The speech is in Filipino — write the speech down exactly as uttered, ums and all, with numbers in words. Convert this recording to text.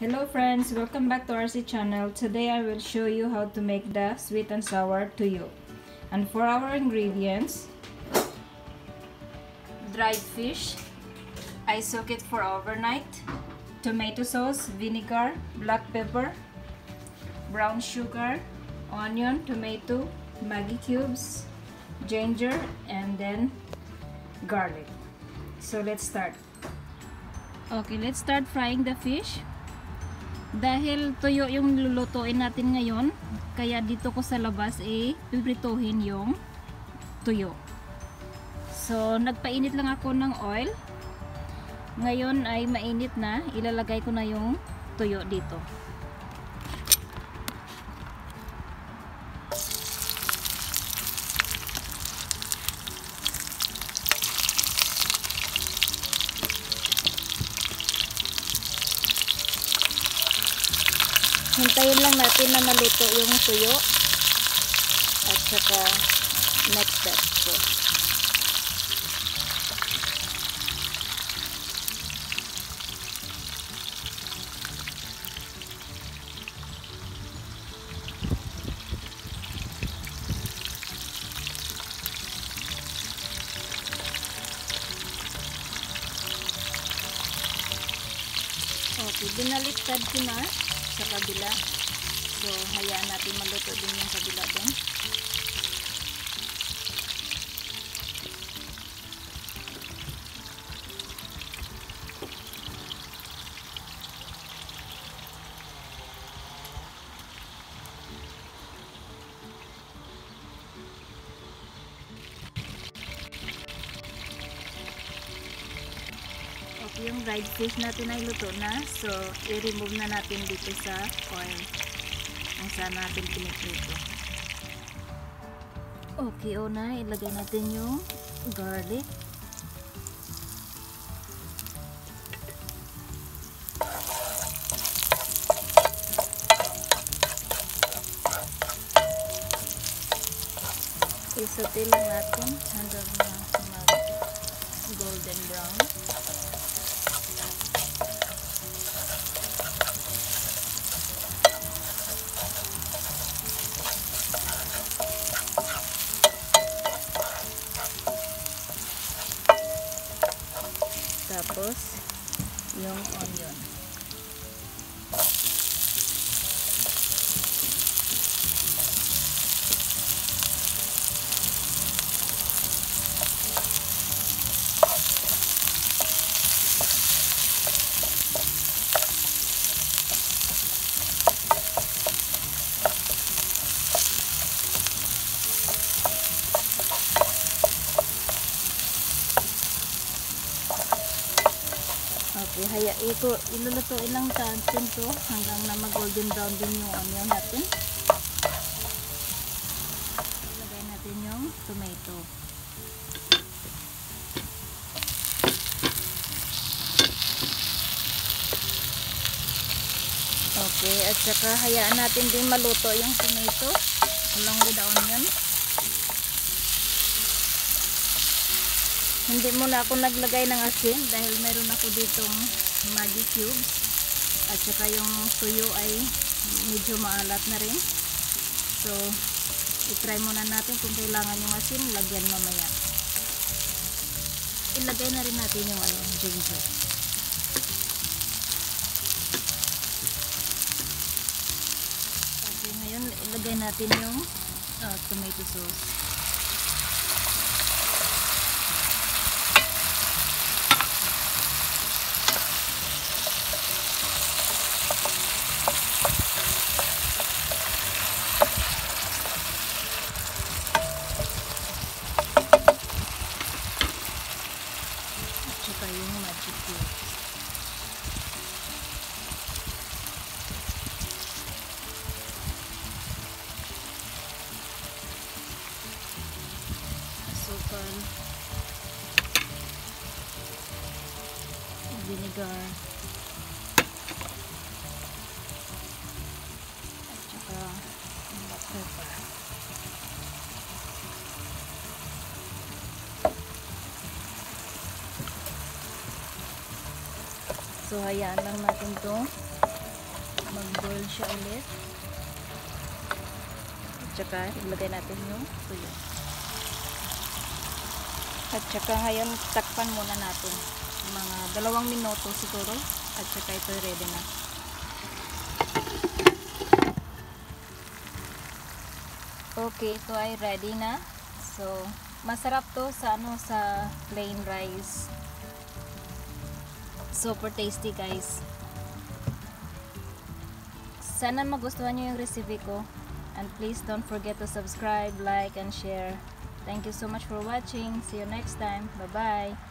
Hello friends, welcome back to R C Channel. Today I will show you how to make the sweet and sour tuyo. And for our ingredients, dried fish, I soak it for overnight, tomato sauce, vinegar, black pepper, brown sugar, onion, tomato, Maggi cubes, ginger, and then garlic. So let's start. Okay, let's start frying the fish. Dahil tuyo yung lulutuin natin ngayon, kaya dito ko sa labas eh pipritohin yung tuyo. So nagpainit lang ako ng oil. Ngayon ay mainit na, ilalagay ko na yung tuyo dito. Hintayin lang natin na maluto yung tuyo at saka next step po. Okay, binaliktad ko na sa kabila. So, hayaan natin maluto din yung kabila doon. Yung dried fish natin ay luto na, so i-remove na natin dito sa oil kung saan natin piniprito. Okay, una ilagay natin yung garlic. Isote lang natin hanggang mag golden brown. Tapos yung onion. Okay, haya ito, ilulutuin lang natin to hanggang na mag-golden brown din yung onion natin. Ilagay natin yung tomato. Okay, at saka hayaan natin din maluto yung tomato along with the onion. Hindi muna ako naglagay ng asin dahil meron ako ditong Maggi cubes at saka yung tuyo ay medyo maalat na rin. So, i-try muna natin kung kailangan yung asin, lagyan mamaya. Ilagay na rin natin yung ano, ginger. Okay, ngayon ilagay natin yung uh, tomato sauce. Vinegar at saka black pepper. So hayaan lang natin to mag-boil siya ulit. At saka ilagay natin yung tuyo. At saka ngayon takpan muna natin. Mga dalawang minuto siguro. At saka ito ready na. Okay, ito ay ready na. So, masarap to sa ano sa plain rice. Super tasty guys. Sana magustuhan nyo yung recipe ko. And please don't forget to subscribe, like, and share. Thank you so much for watching. See you next time. Bye-bye.